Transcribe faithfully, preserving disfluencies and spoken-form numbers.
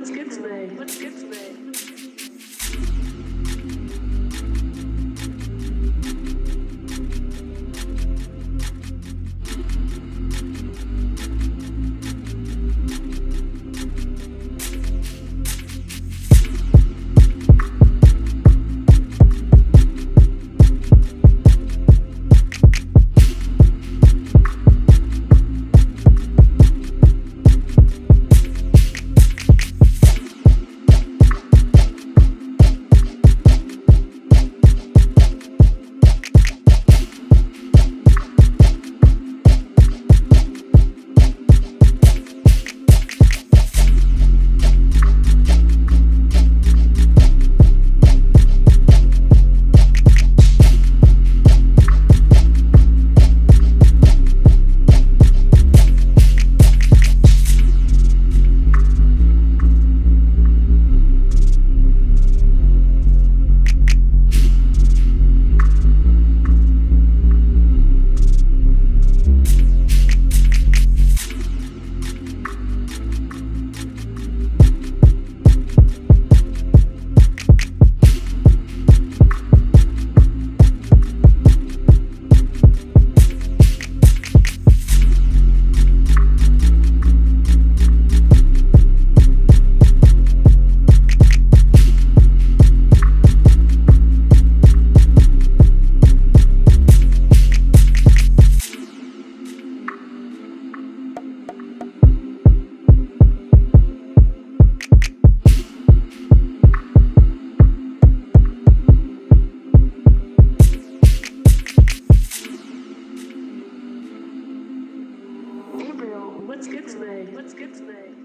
What's good today? What's good today? What's good today? What's good today?